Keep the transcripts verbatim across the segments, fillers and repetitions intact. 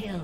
kill.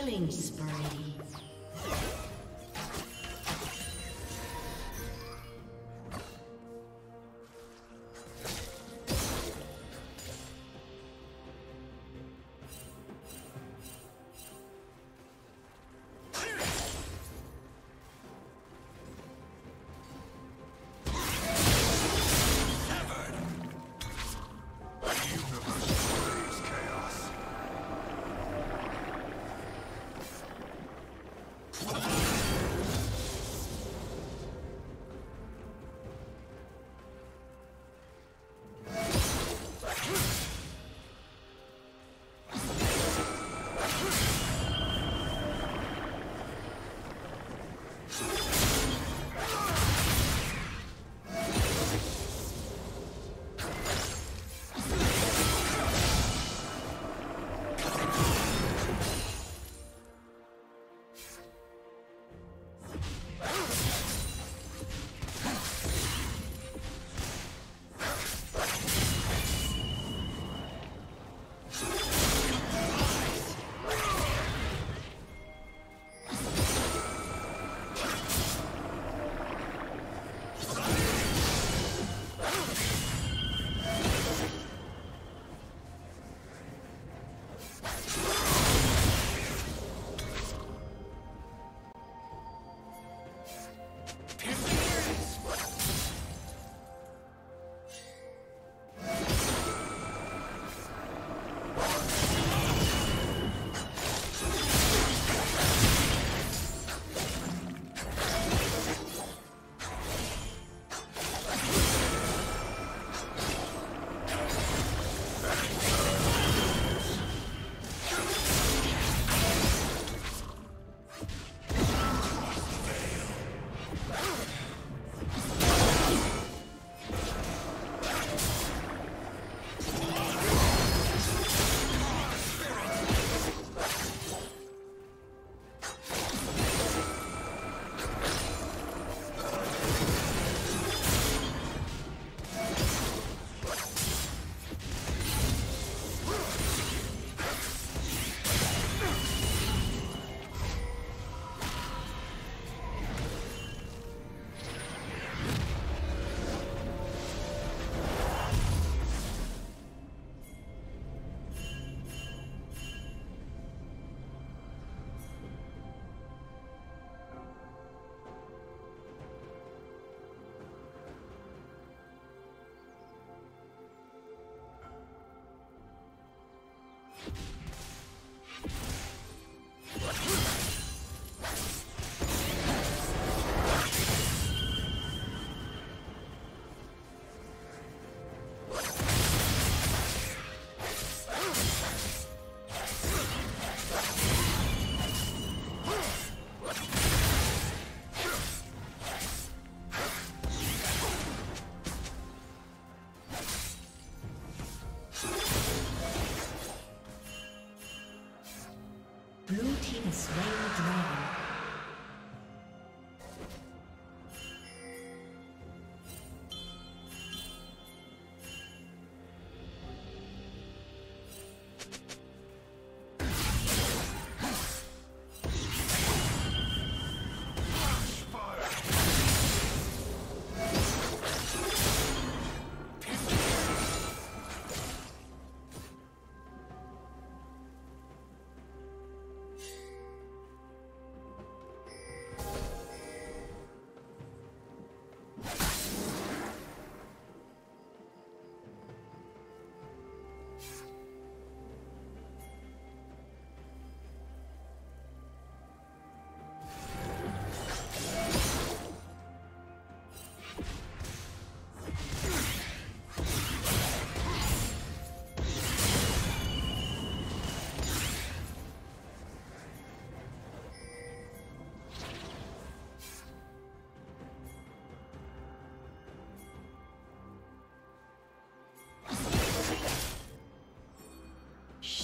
Killing spree.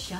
Shut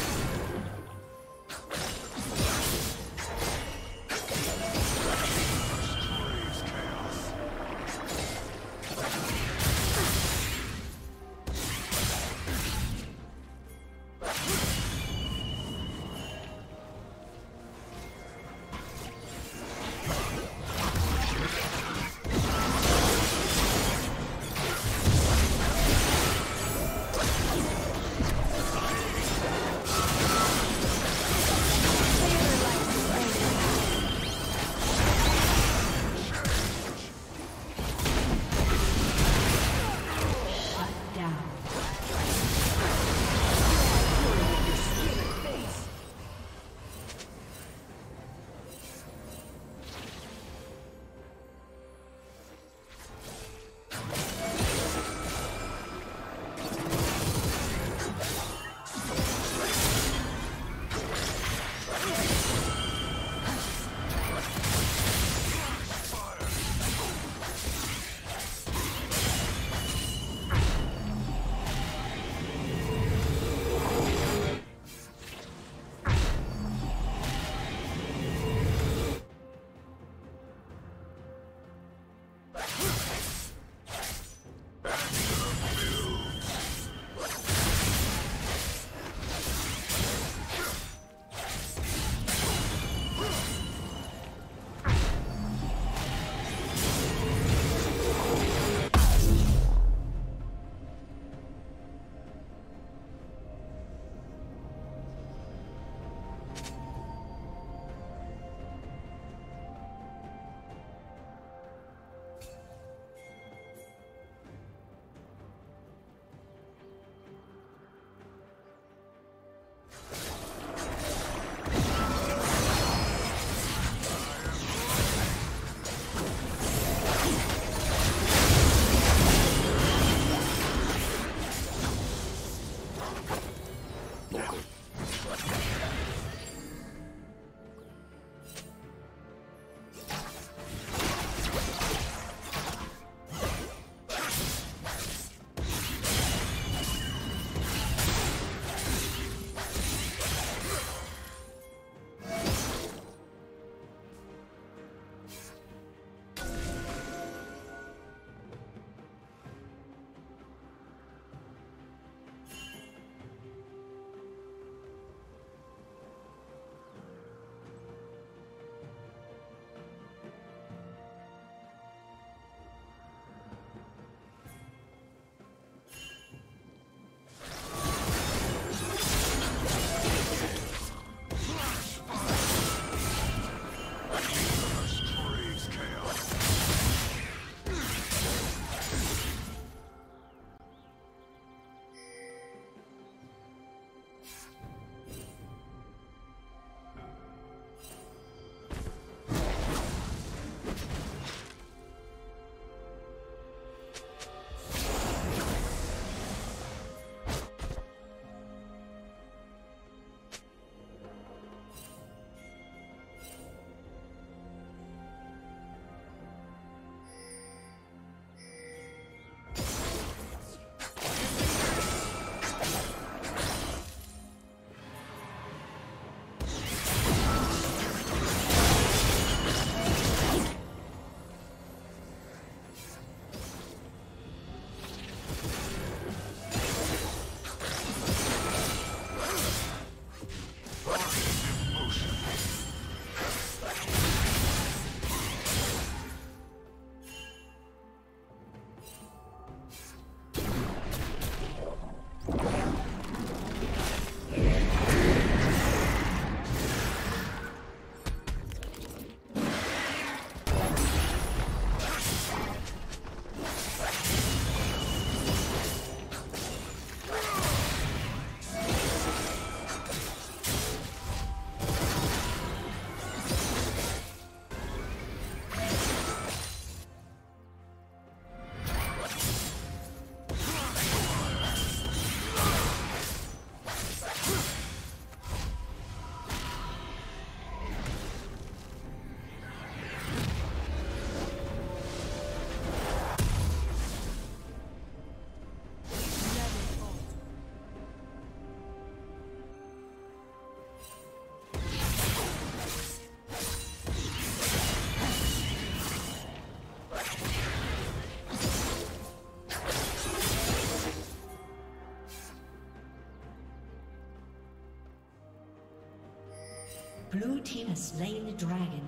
Blue team has slain the dragon.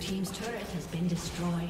Team's turret has been destroyed.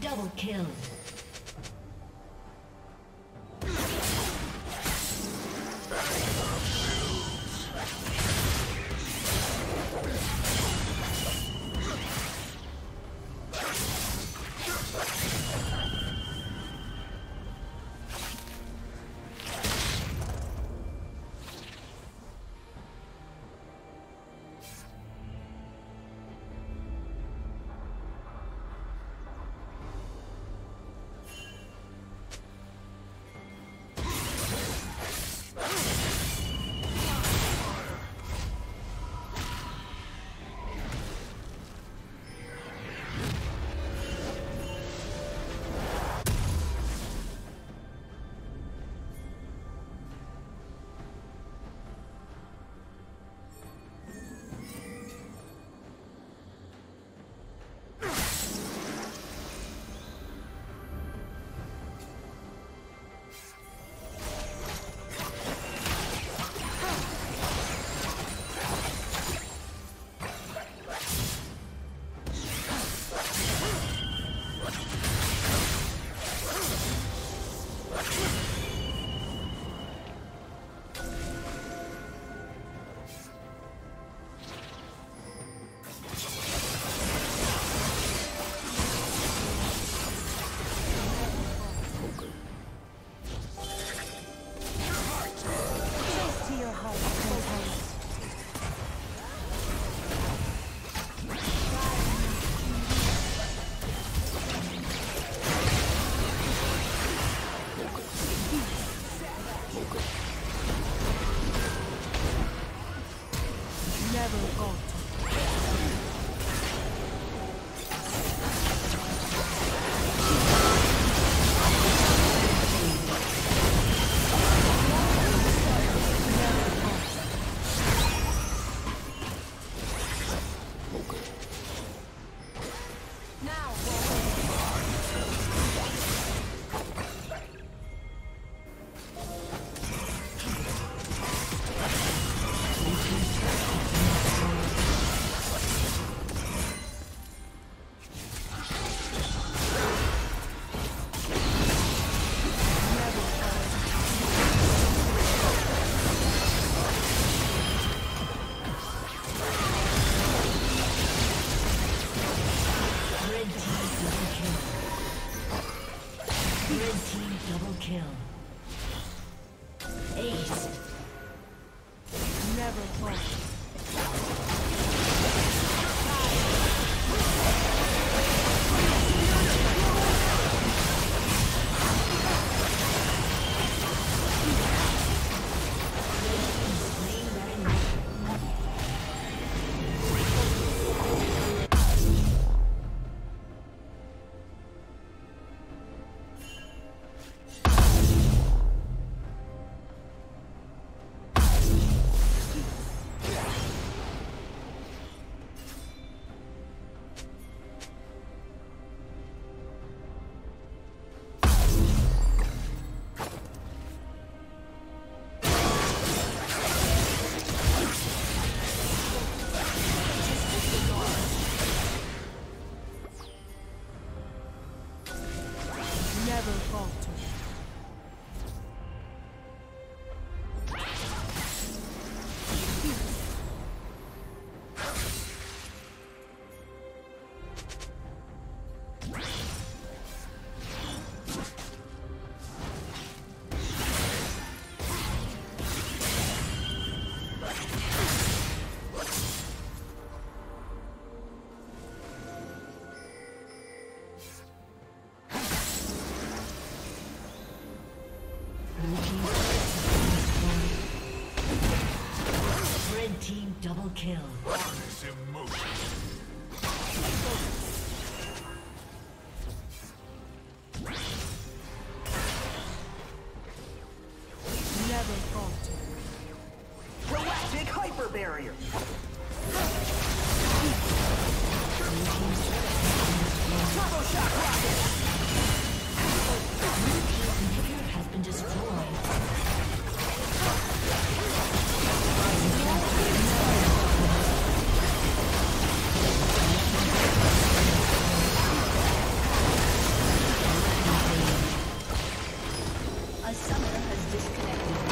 Double kill. Double kill. What is emotion? barrier. Turbo shock rocket! Blue team's inhibitor has been destroyed. A summoner has disconnected.